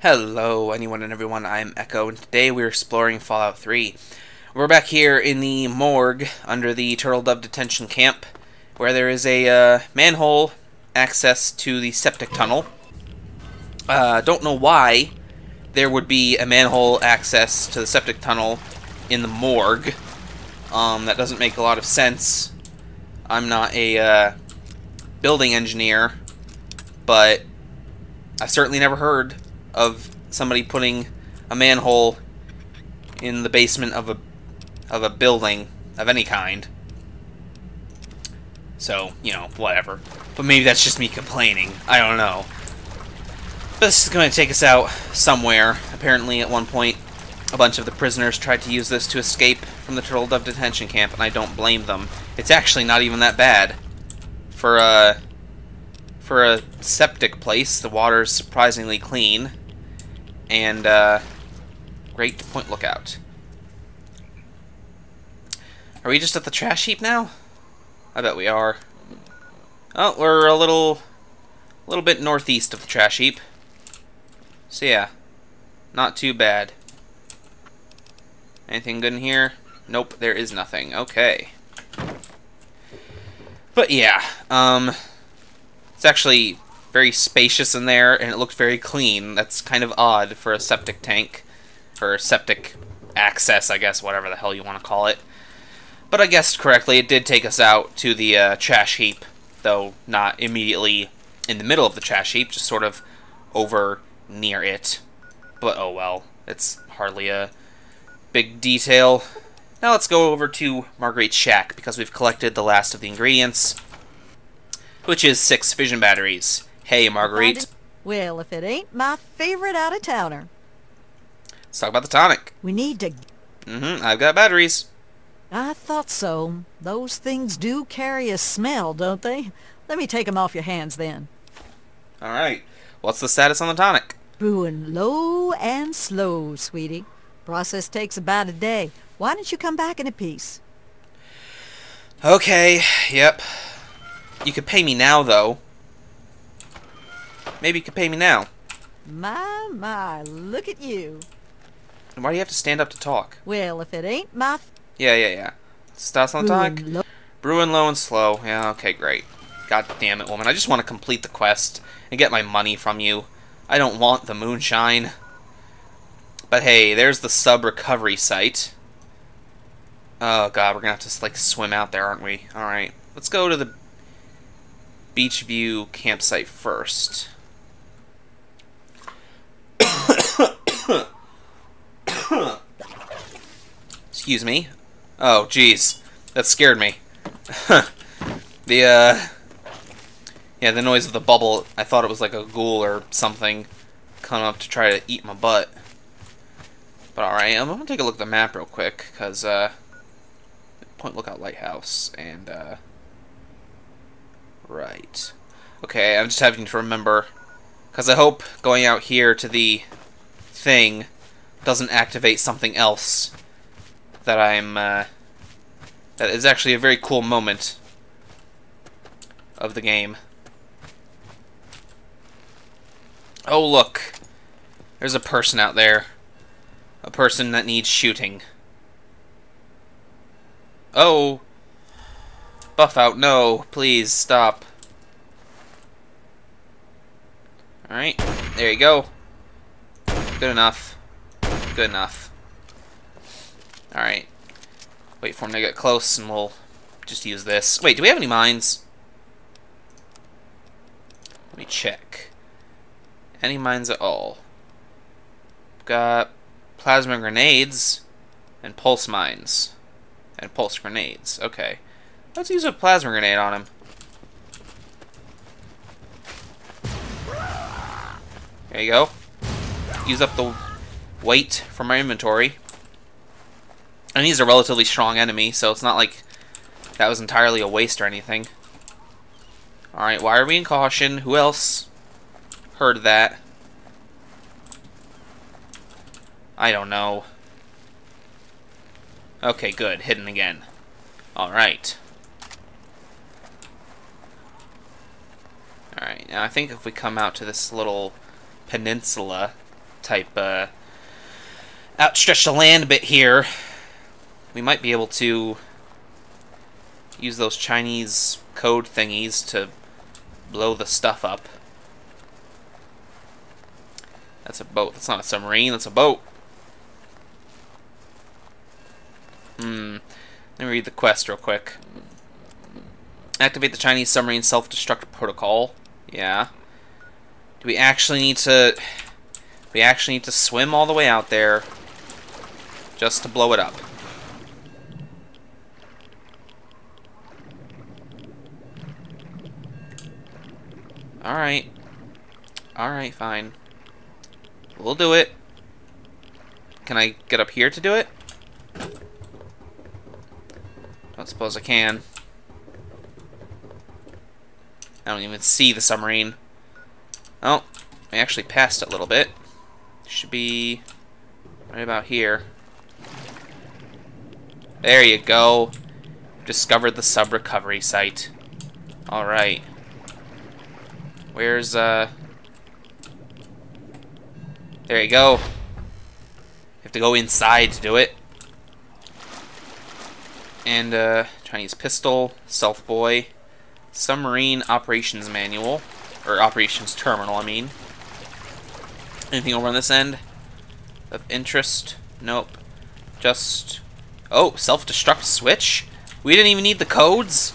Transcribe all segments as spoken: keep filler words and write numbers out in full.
Hello anyone and everyone, I'm Echo, and today we're exploring Fallout three. We're back here in the morgue under the Turtledove detention camp, where there is a uh, manhole access to the septic tunnel. Uh, don't know why there would be a manhole access to the septic tunnel in the morgue. Um, that doesn't make a lot of sense. I'm not a uh, building engineer, but I've certainly never heard of somebody putting a manhole in the basement of a of a building of any kind. So, you know, whatever. But maybe that's just me complaining. I don't know. But this is going to take us out somewhere. Apparently, at one point, a bunch of the prisoners tried to use this to escape from the Turtledove detention camp, and I don't blame them. It's actually not even that bad. For a, for a septic place, the water's surprisingly clean. And, uh, great Point Lookout. Are we just at the trash heap now? I bet we are. Oh, we're a little, a little bit northeast of the trash heap. So yeah, not too bad. Anything good in here? Nope, there is nothing. Okay. But yeah, um, it's actually very spacious in there, and it looked very clean. That's kind of odd for a septic tank, or septic access, I guess, whatever the hell you want to call it. But I guessed correctly, it did take us out to the uh, trash heap, though not immediately in the middle of the trash heap, just sort of over near it. But oh well, it's hardly a big detail. Now let's go over to Marguerite's shack, because we've collected the last of the ingredients, which is six fission batteries. Hey, Marguerite. Well, if it ain't my favorite out-of-towner. Let's talk about the tonic. We need to... Mm-hmm, I've got batteries. I thought so. Those things do carry a smell, don't they? Let me take them off your hands, then. All right. What's the status on the tonic? Brewing low and slow, sweetie. Process takes about a day. Why don't you come back in a piece? Okay, yep. You could pay me now, though. Maybe you could pay me now. My, my, look at you. And why do you have to stand up to talk? Well, if it ain't my... F yeah, yeah, yeah. Starts on talk. Brewing low and slow. Yeah, okay, great. God damn it, woman. I just want to complete the quest and get my money from you. I don't want the moonshine. But hey, there's the sub-recovery site. Oh, God, we're going to have to, like, swim out there, aren't we? All right. Let's go to the Beach View campsite first. Excuse me. Oh, jeez, that scared me. the uh, yeah, the noise of the bubble. I thought it was like a ghoul or something coming up to try to eat my butt. But all right, I'm gonna take a look at the map real quick, cause uh, Point Lookout Lighthouse and uh. Right. Okay, I'm just having to remember, because I hope going out here to the thing doesn't activate something else that I'm, uh, that is actually a very cool moment of the game. Oh, look. There's a person out there. A person that needs shooting. Oh! Buff out, no, please stop. Alright, there you go. Good enough. Good enough. Alright. Wait for him to get close and we'll just use this. Wait, do we have any mines? Let me check. Any mines at all? Got plasma grenades and pulse mines. And pulse grenades, okay. Let's use a plasma grenade on him. There you go. Use up the weight from my inventory. And he's a relatively strong enemy, so it's not like that was entirely a waste or anything. Alright, why are we in caution? Who else heard that? I don't know. Okay, good. Hidden again. Alright. Alright, now I think if we come out to this little peninsula, type uh, outstretch the land bit here, we might be able to use those Chinese code thingies to blow the stuff up. That's a boat. That's not a submarine. That's a boat. Hmm. Let me read the quest real quick. Activate the Chinese submarine self-destruct protocol. Yeah. Do we actually need to... We actually need to swim all the way out there just to blow it up. Alright. Alright, fine. We'll do it. Can I get up here to do it? Don't suppose I can. I don't even see the submarine. Oh, I actually passed it a little bit. Should be right about here. There you go. Discovered the sub recovery site. Alright. Where's, uh... there you go. You have to go inside to do it. And, uh, Chinese pistol, self boy, submarine operations manual, or operations terminal, I mean. Anything over on this end of interest? Nope. Just... oh, self-destruct switch? We didn't even need the codes?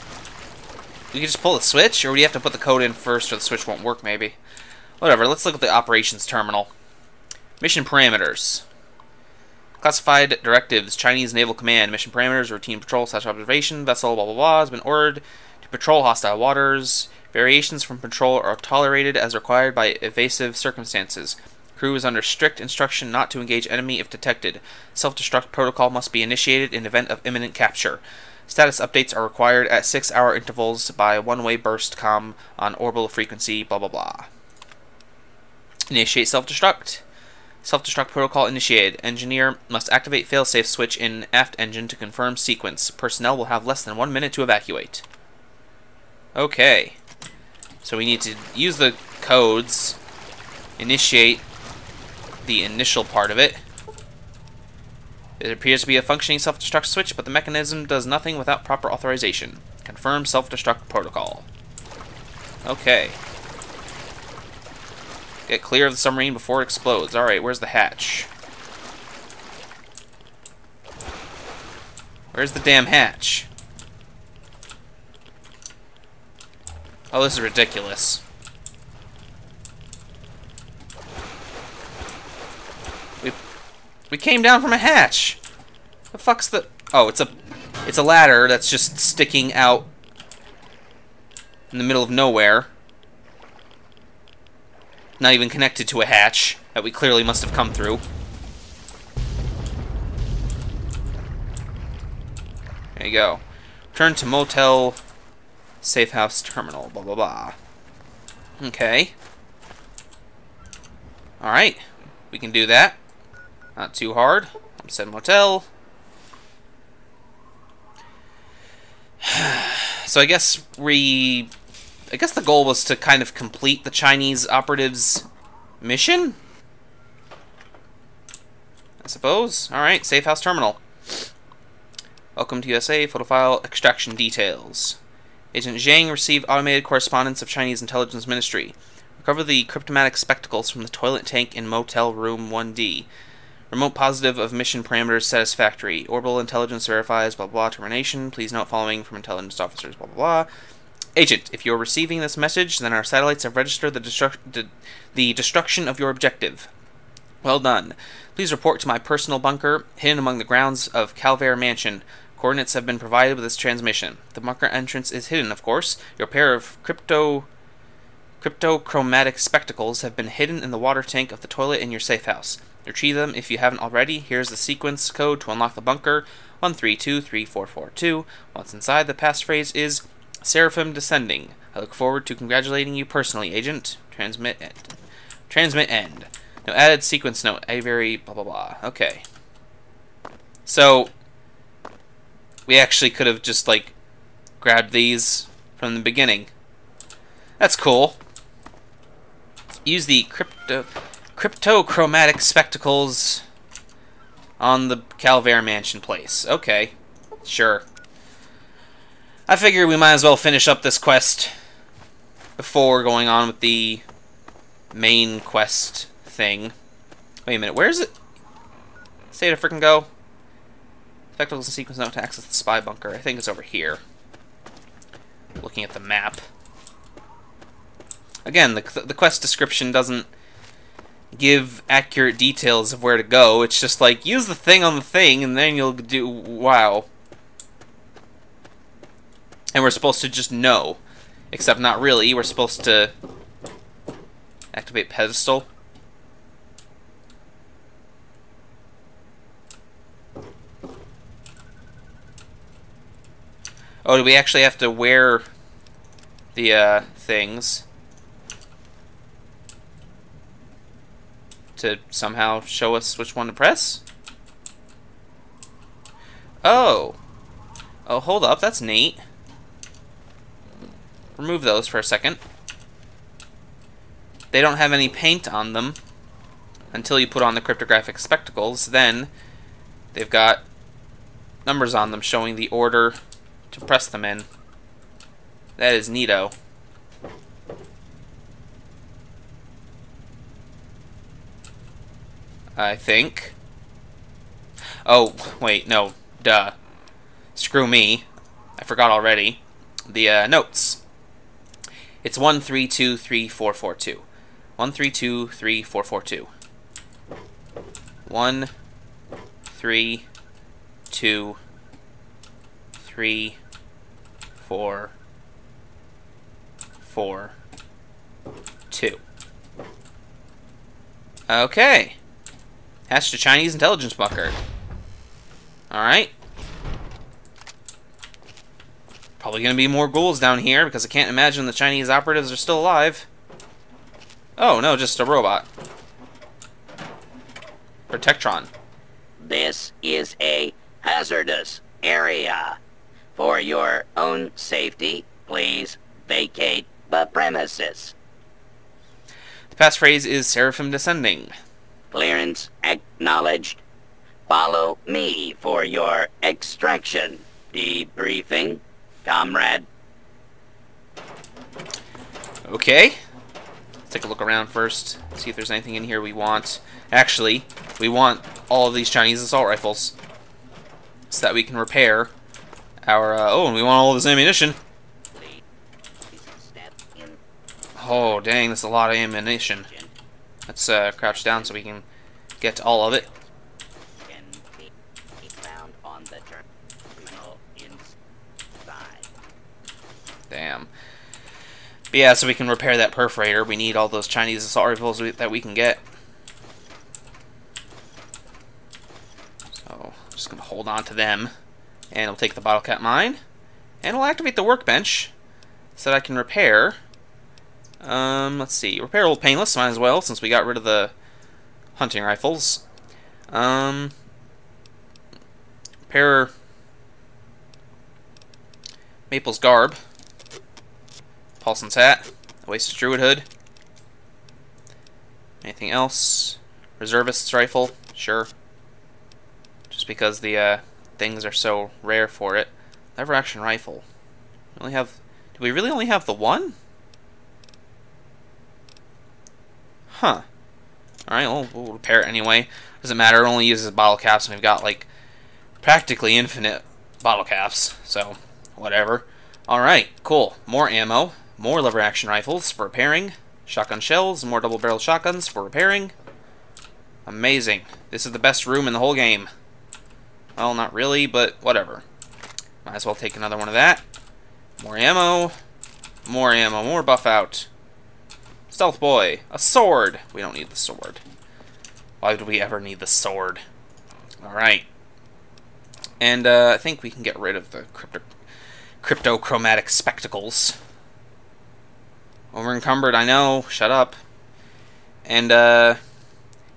We could just pull the switch, or would you have to put the code in first, or the switch won't work, maybe? Whatever, let's look at the operations terminal. Mission parameters. Classified directives, Chinese Naval Command, mission parameters, routine patrol slash observation, vessel, blah blah blah, has been ordered to patrol hostile waters. Variations from patrol are tolerated as required by evasive circumstances. Crew is under strict instruction not to engage enemy if detected. Self-destruct protocol must be initiated in event of imminent capture. Status updates are required at six hour intervals by one-way burst comm on orbital frequency, blah blah blah. Initiate self-destruct. Self-destruct protocol initiated. Engineer must activate failsafe switch in aft engine to confirm sequence. Personnel will have less than one minute to evacuate. Okay. So we need to use the codes, initiate the initial part of it. It appears to be a functioning self-destruct switch, but the mechanism does nothing without proper authorization. Confirm self-destruct protocol. Okay. Get clear of the submarine before it explodes. Alright, where's the hatch? Where's the damn hatch? Oh, this is ridiculous. We we came down from a hatch. The fuck's the... oh, it's a it's a ladder that's just sticking out in the middle of nowhere. Not even connected to a hatch that we clearly must have come through. There you go. Return to motel safe house terminal, blah blah blah. Okay. Alright. We can do that. Not too hard. I'm said motel. So I guess we... I guess the goal was to kind of complete the Chinese operative's mission? I suppose. Alright, safe house terminal. Welcome to U S A, photo file, extraction details. Agent Zhang received automated correspondence of Chinese Intelligence Ministry. Recover the cryptomatic spectacles from the toilet tank in motel room one D. Remote positive of mission parameters satisfactory. Orbital intelligence verifies, blah blah, termination. Please note following from intelligence officers, blah blah blah. Agent, if you're receiving this message, then our satellites have registered the, destru de the destruction of your objective. Well done. Please report to my personal bunker, hidden among the grounds of Calvert Mansion. Coordinates have been provided with this transmission. The bunker entrance is hidden, of course. Your pair of crypto... cryptochromatic spectacles have been hidden in the water tank of the toilet in your safe house. Retrieve them if you haven't already. Here's the sequence code to unlock the bunker. one three two three four four two. Once inside, the passphrase is... Seraphim Descending. I look forward to congratulating you personally, Agent. Transmit end. Transmit end. No added sequence note. A very blah blah blah. Okay. So, we actually could have just, like, grabbed these from the beginning. That's cool. Use the crypto Cryptochromatic spectacles on the Calvert Mansion place. Okay, sure. I figure we might as well finish up this quest before going on with the main quest thing. Wait a minute, where is it? Say to frickin' go. Spectacles and sequence note to access the spy bunker. I think it's over here. Looking at the map. Again, the, the quest description doesn't give accurate details of where to go. It's just like, use the thing on the thing and then you'll do... Wow. And we're supposed to just know. Except not really. We're supposed to activate pedestal. Oh, do we actually have to wear the uh, things to somehow show us which one to press? Oh. Oh, hold up. That's neat. Remove those for a second. They don't have any paint on them until you put on the cryptographic spectacles. Then they've got numbers on them showing the order to press them in. That is neato. I think. Oh, wait, no. Duh. Screw me. I forgot already. The uh, notes. It's one three two three four four two. one three two three four four two. one three two three four four two. Okay. Hatched a Chinese intelligence bunker. Alright. Probably gonna be more ghouls down here because I can't imagine the Chinese operatives are still alive. Oh no, just a robot. Protectron. This is a hazardous area. For your own safety, please vacate the premises. The passphrase is Seraphim Descending. Clearance acknowledged. Follow me for your extraction. Debriefing, comrade. Okay. Let's take a look around first. See if there's anything in here we want. Actually, we want all of these Chinese assault rifles so that we can repair our... Uh, oh, and we want all of this ammunition. Oh, dang, that's a lot of ammunition. Let's uh, crouch down so we can get to all of it. Damn. But yeah, so we can repair that perforator. We need all those Chinese assault rifles we, that we can get. So, I'm just going to hold on to them. And we'll take the bottle cap mine. And we'll activate the workbench so that I can repair... Um, let's see. Repair Old Painless, might as well, since we got rid of the hunting rifles. Um, repair Maple's garb. Paulson's hat. Oasis Druid hood. Anything else? Reservist's rifle. Sure. Just because the uh, things are so rare for it. Lever action rifle. We only have. Do we really only have the one? Huh. Alright, we'll, we'll repair it anyway. Doesn't matter, it only uses bottle caps, and we've got, like, practically infinite bottle caps. So, whatever. Alright, cool. More ammo, more lever action rifles for repairing, shotgun shells, more double-barreled shotguns for repairing. Amazing. This is the best room in the whole game. Well, not really, but whatever. Might as well take another one of that. More ammo, more ammo, more buff out. Stealth boy. A sword. We don't need the sword. Why would we ever need the sword? Alright. And uh, I think we can get rid of the crypto cryptochromatic spectacles. Over encumbered, I know. Shut up. And, uh...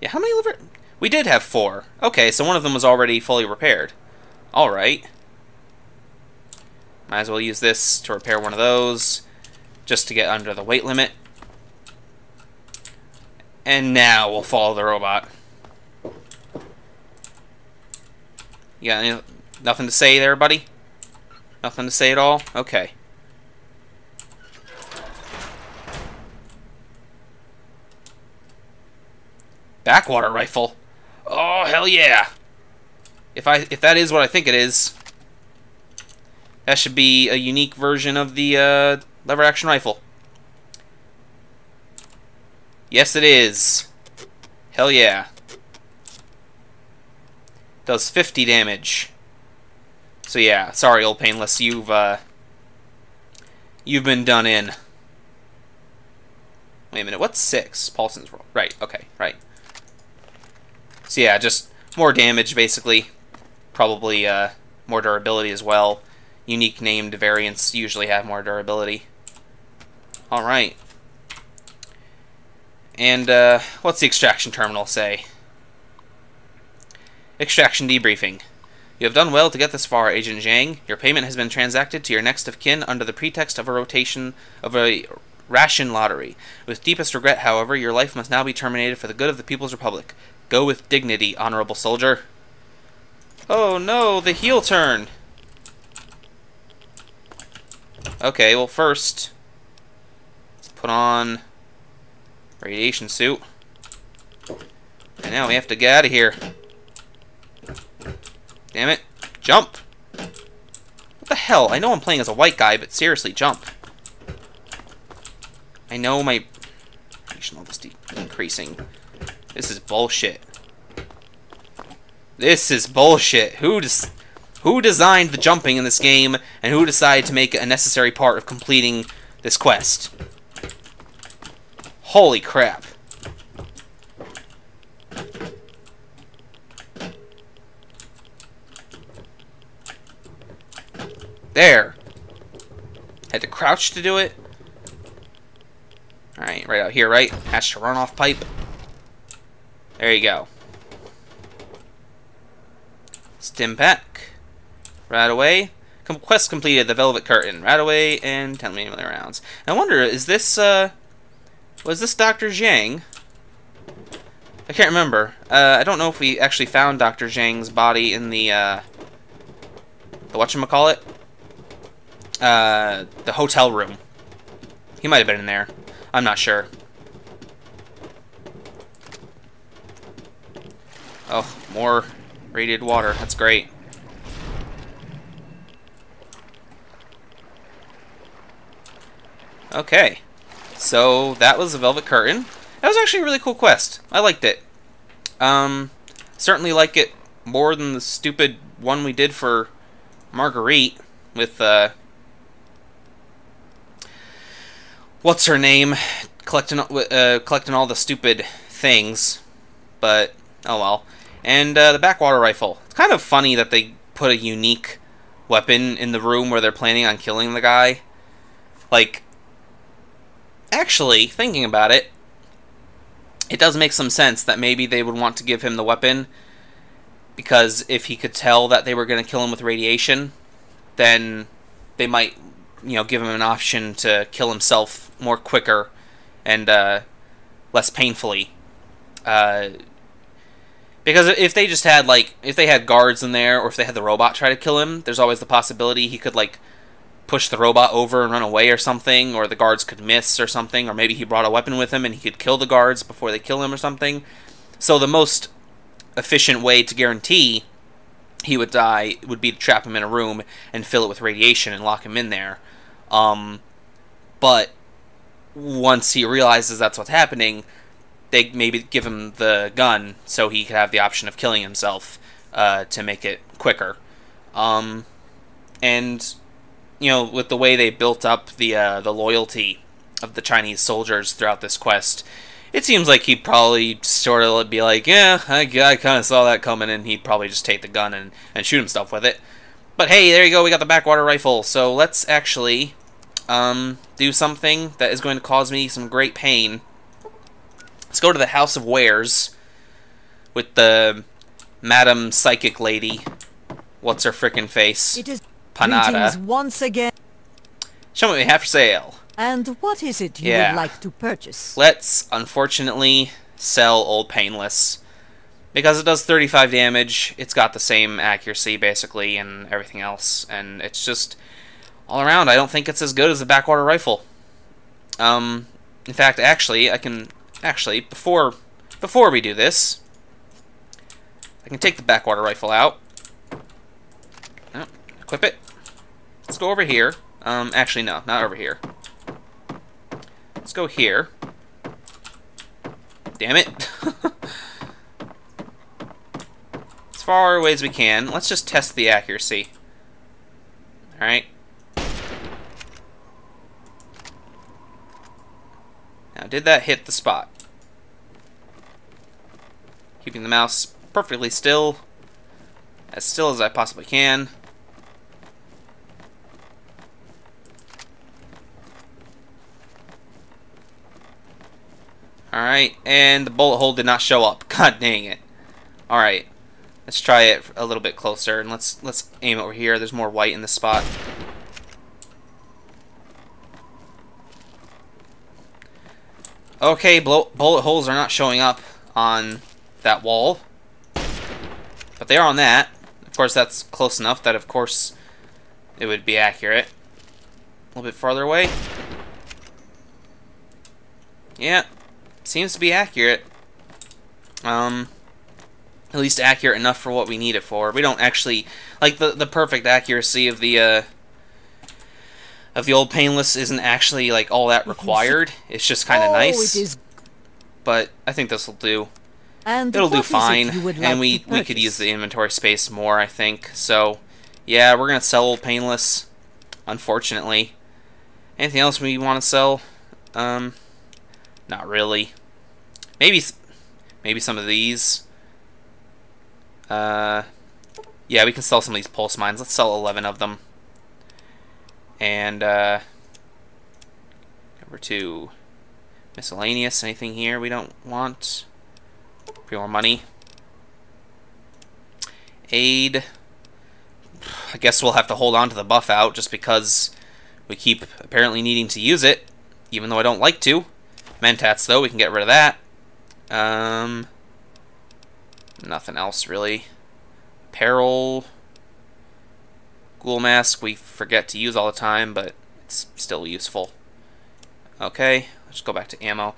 yeah, how many liver... We did have four. Okay, so one of them was already fully repaired. Alright. Might as well use this to repair one of those. Just to get under the weight limit. And now we'll follow the robot. You got any, nothing to say there, buddy? Nothing to say at all? Okay. Backwater rifle. Oh, hell yeah. If I if that is what I think it is, that should be a unique version of the uh, lever action rifle. Yes, it is. Hell yeah. Does fifty damage. So yeah, sorry, Old Painless, you've uh, you've been done in. Wait a minute, what's six? Paulson's roll. Right. Okay. Right. So yeah, just more damage, basically. Probably uh, more durability as well. Unique named variants usually have more durability. Alright. And uh, what's the extraction terminal say? Extraction debriefing. You have done well to get this far, Agent Zhang. Your payment has been transacted to your next of kin under the pretext of a rotation of a ration lottery. With deepest regret, however, your life must now be terminated for the good of the People's Republic. Go with dignity, honorable soldier. Oh no, the heel turn! Okay, well first, let's put on radiation suit. And now we have to get out of here. Damn it. Jump! What the hell? I know I'm playing as a white guy, but seriously, jump. I know my radiation level is decreasing. This is bullshit. This is bullshit. Who des- who designed the jumping in this game, and who decided to make it a necessary part of completing this quest? Holy crap. There. Had to crouch to do it. Alright, right out here, right? Hatch to runoff pipe. There you go. Stim pack. Right away. Com quest completed. The Velvet Curtain. Right away and ten million rounds. I wonder, is this uh, was this Doctor Zhang? I can't remember. Uh, I don't know if we actually found Doctor Zhang's body in the uh, the whatchamacallit? Uh, the hotel room. He might have been in there. I'm not sure. Oh, more radiated water. That's great. Okay. So, that was the Velvet Curtain. That was actually a really cool quest. I liked it. Um, certainly like it more than the stupid one we did for Marguerite with, uh... what's her name? Collecting, uh, collecting all the stupid things. But, oh well. And uh, the backwater rifle. It's kind of funny that they put a unique weapon in the room where they're planning on killing the guy. Like, actually, thinking about it, it does make some sense that maybe they would want to give him the weapon, because if he could tell that they were going to kill him with radiation, then they might, you know, give him an option to kill himself more quicker and uh, less painfully. Uh... Because if they just had, like, if they had guards in there, or if they had the robot try to kill him, there's always the possibility he could, like, push the robot over and run away or something, or the guards could miss or something, or maybe he brought a weapon with him and he could kill the guards before they kill him or something. So the most efficient way to guarantee he would die would be to trap him in a room and fill it with radiation and lock him in there. Um, but once he realizes that's what's happening, they maybe give him the gun so he could have the option of killing himself uh, to make it quicker. Um, and, you know, with the way they built up the uh, the loyalty of the Chinese soldiers throughout this quest, it seems like he'd probably sort of be like, yeah, I, I kind of saw that coming, and he'd probably just take the gun and, and shoot himself with it. But hey, there you go, we got the backwater rifle, so let's actually um, do something that is going to cause me some great pain. Let's go to the House of Wares with the Madam Psychic Lady. What's her frickin' face? It is Panada. Once again. Show me what we have for sale. And what is it you yeah. would like to purchase? Let's, unfortunately, sell Old Painless. Because it does thirty-five damage, it's got the same accuracy, basically, and everything else. And it's just, all around, I don't think it's as good as the Backwater Rifle. Um, in fact, actually, I can, actually, before, before we do this, I can take the Backwater Rifle out. Oh, equip it. Let's go over here. Um, actually, no, not over here. Let's go here. Damn it. As far away as we can. Let's just test the accuracy. Alright. Now, did that hit the spot? Keeping the mouse perfectly still. As still as I possibly can. Alright, and the bullet hole did not show up. God dang it. Alright, let's try it a little bit closer, and let's let's aim over here. There's more white in this spot. Okay, blow, bullet holes are not showing up on that wall. But they are on that. Of course, that's close enough that, of course, it would be accurate. A little bit farther away. Yeah. Seems to be accurate. Um, at least accurate enough for what we need it for. We don't actually like the the perfect accuracy of the uh, of the Old Painless isn't actually like all that required. It's just kind of oh, nice. It is... But I think this will do. And it'll do fine. Like and we we could use the inventory space more, I think. So yeah, we're gonna sell Old Painless. Unfortunately, anything else we want to sell? Um. Not really. Maybe, maybe some of these. Uh, yeah, we can sell some of these pulse mines. Let's sell eleven of them. And uh, number two, miscellaneous. Anything here we don't want? Pure money. Aid. I guess we'll have to hold on to the buff out just because we keep apparently needing to use it, even though I don't like to. Mentats, though, we can get rid of that. Um, nothing else, really. Apparel. Ghoul mask, we forget to use all the time, but it's still useful. Okay, let's go back to ammo.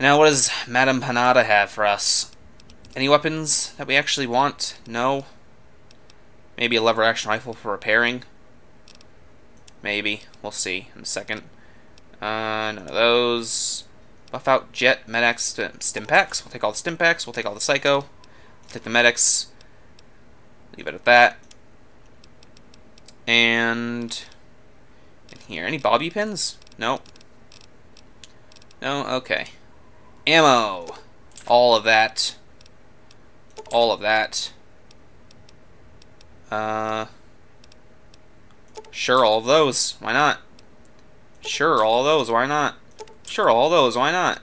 Now, what does Madame Panada have for us? Any weapons that we actually want? No. Maybe a lever-action rifle for repairing? Maybe. We'll see in a second. Uh, none of those. Buff out Jet, Medex, Stimpaks. We'll take all the Stimpaks. We'll take all the Psycho. We'll take the Medex. Leave it at that. And in here, any bobby pins? No. No. Okay. Ammo. All of that. All of that. Uh. Sure, all of those. Why not? Sure, all those, why not? Sure, all those, why not?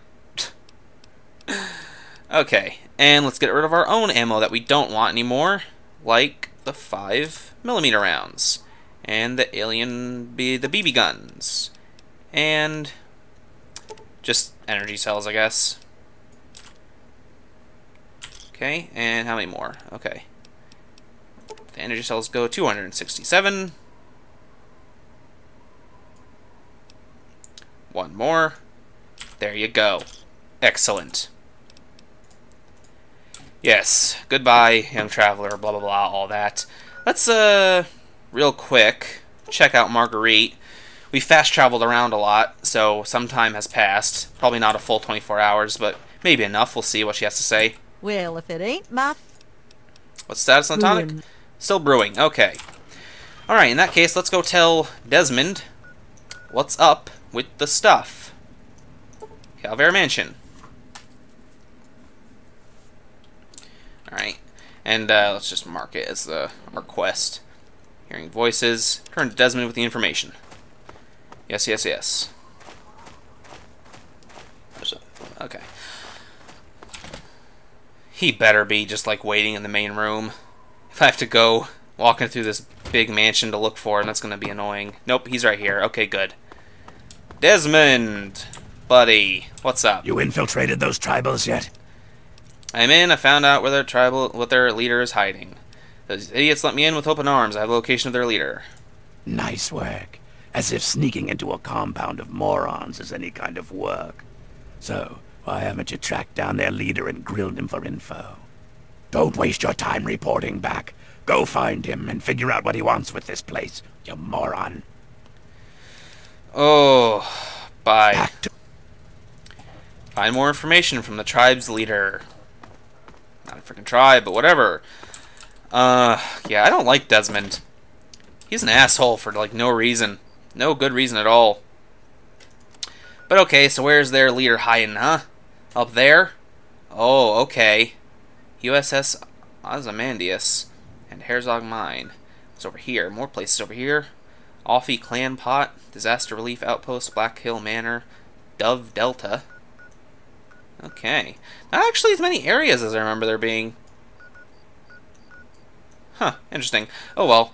Okay, and let's get rid of our own ammo that we don't want anymore, like the five millimeter rounds, and the alien, B the B B guns, and just energy cells, I guess. Okay, and how many more? Okay. The energy cells go two hundred sixty-seven. One more. There you go. Excellent. Yes. Goodbye, young traveler, blah, blah, blah, all that. Let's, uh, real quick, check out Marguerite. We fast-traveled around a lot, so some time has passed. Probably not a full twenty-four hours, but maybe enough. We'll see what she has to say. Well, if it ain't my... What's status on tonic? Brewing. Still brewing. Okay. All right, in that case, let's go tell Desmond what's up with the stuff. Calvert Mansion. Alright. And uh, let's just mark it as the request. Hearing voices. Turn to Desmond with the information. Yes, yes, yes. Okay. He better be just like waiting in the main room. If I have to go walking through this big mansion to look for him, that's going to be annoying. Nope, he's right here. Okay, good. Desmond, Buddy, what's up? You infiltrated those tribals yet? I'm in. I found out where their tribal, what their leader is hiding. Those idiots let me in with open arms. I have the location of their leader. Nice work. As if sneaking into a compound of morons is any kind of work. So, why haven't you tracked down their leader and grilled him for info? Don't waste your time reporting back. Go find him and figure out what he wants with this place, you moron. Oh, bye. Find more information from the tribe's leader. Not a freaking tribe, but whatever. Uh, yeah, I don't like Desmond. He's an asshole for, like, no reason. No good reason at all. But okay, so where's their leader hiding, huh? Up there? Oh, okay. U S S Ozymandias and Herzog Mine. It's over here. More places over here. Offie Clan Pot, Disaster Relief Outpost, Black Hill Manor, Dove Delta. Okay. Not actually as many areas as I remember there being. Huh, interesting. Oh well.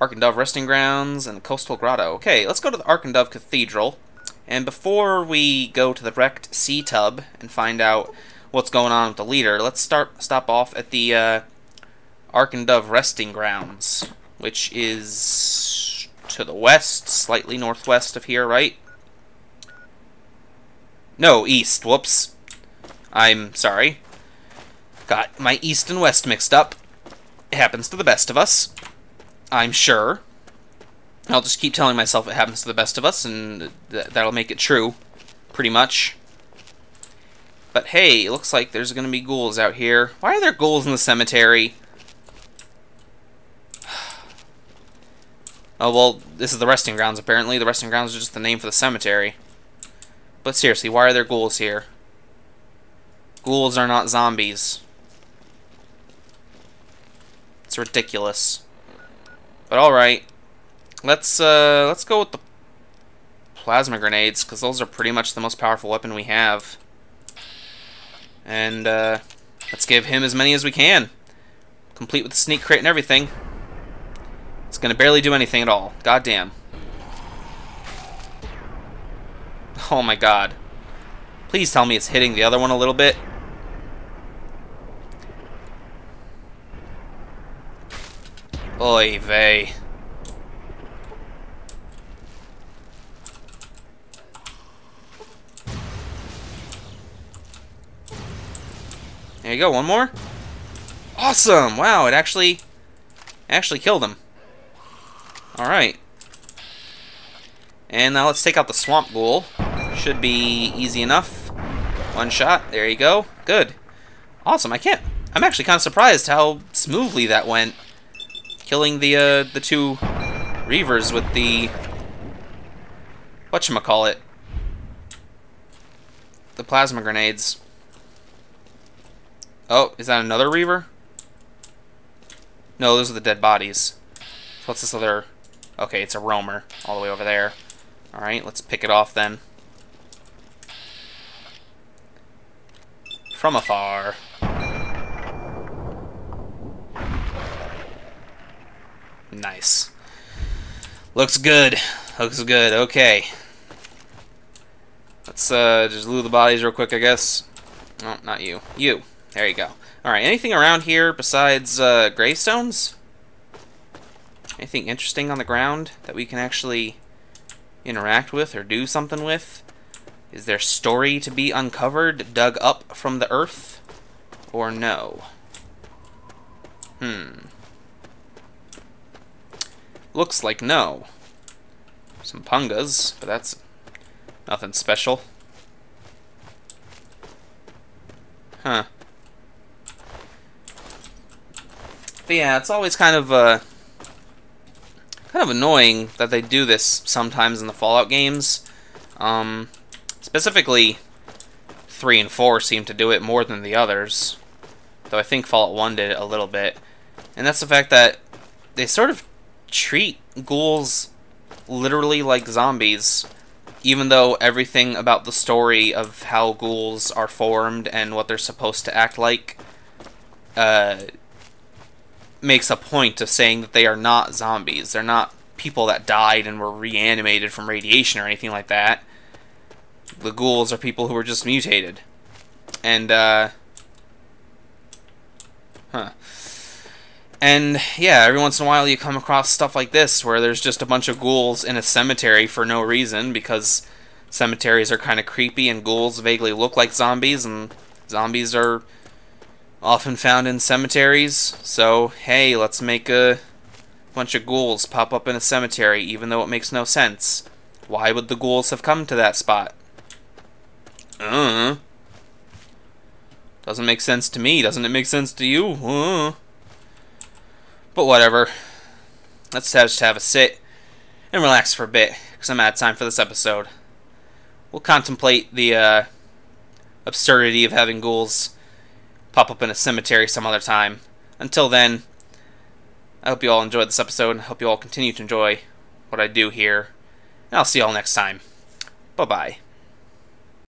Arkendove Resting Grounds and Coastal Grotto. Okay, let's go to the Arkendove Cathedral. And before we go to the wrecked sea tub and find out what's going on with the leader, let's start stop off at the uh, Arkendove Resting Grounds, which is to the west, slightly northwest of here, right? No, east. Whoops. I'm sorry. Got my east and west mixed up. It happens to the best of us. I'm sure. I'll just keep telling myself it happens to the best of us, and th that'll make it true, pretty much. But hey, it looks like there's going to be ghouls out here. Why are there ghouls in the cemetery? Oh, well, this is the resting grounds, apparently. The resting grounds are just the name for the cemetery. But seriously, why are there ghouls here? Ghouls are not zombies. It's ridiculous. But alright, let's uh, let's go with the plasma grenades, because those are pretty much the most powerful weapon we have. And uh, let's give him as many as we can. Complete with the sneak crate and everything. It's going to barely do anything at all. Goddamn. Oh my god. Please tell me it's hitting the other one a little bit. Oy vey. There you go, one more. Awesome! Wow, it actually actually killed him. Alright. And now let's take out the swamp ghoul. Should be easy enough. One shot. There you go. Good. Awesome. I can't... I'm actually kind of surprised how smoothly that went. Killing the uh, the two Reavers with the whatchamacallit, the plasma grenades. Oh, is that another Reaver? No, those are the dead bodies. What's this other? Okay, it's a roamer all the way over there. All right, let's pick it off then. From afar. Nice. Looks good. Looks good. Okay. Let's uh, just loot the bodies real quick, I guess. No, not you. You. There you go. Alright, anything around here besides uh, gravestones? Anything interesting on the ground that we can actually interact with or do something with? Is there story to be uncovered, dug up from the earth? Or no? Hmm. Looks like no. Some pungas, but that's nothing special. Huh. But yeah, it's always kind of uh, kind of annoying that they do this sometimes in the Fallout games. Um, specifically, three and four seem to do it more than the others. Though I think Fallout one did it a little bit. And that's the fact that they sort of treat ghouls literally like zombies, even though everything about the story of how ghouls are formed and what they're supposed to act like uh, makes a point of saying that they are not zombies. They're not people that died and were reanimated from radiation or anything like that. The ghouls are people who are just mutated. And, uh... Huh. And, yeah, every once in a while you come across stuff like this, where there's just a bunch of ghouls in a cemetery for no reason, because cemeteries are kind of creepy, and ghouls vaguely look like zombies, and zombies are often found in cemeteries. So, hey, let's make a bunch of ghouls pop up in a cemetery, even though it makes no sense. Why would the ghouls have come to that spot? Uh-huh. Doesn't make sense to me. Doesn't it make sense to you? Uh-huh. But whatever. Let's just have a sit and relax for a bit, because I'm out of time for this episode. We'll contemplate the uh, absurdity of having ghouls pop up in a cemetery some other time. Until then, I hope you all enjoyed this episode. I hope you all continue to enjoy what I do here. And I'll see you all next time. Bye-bye.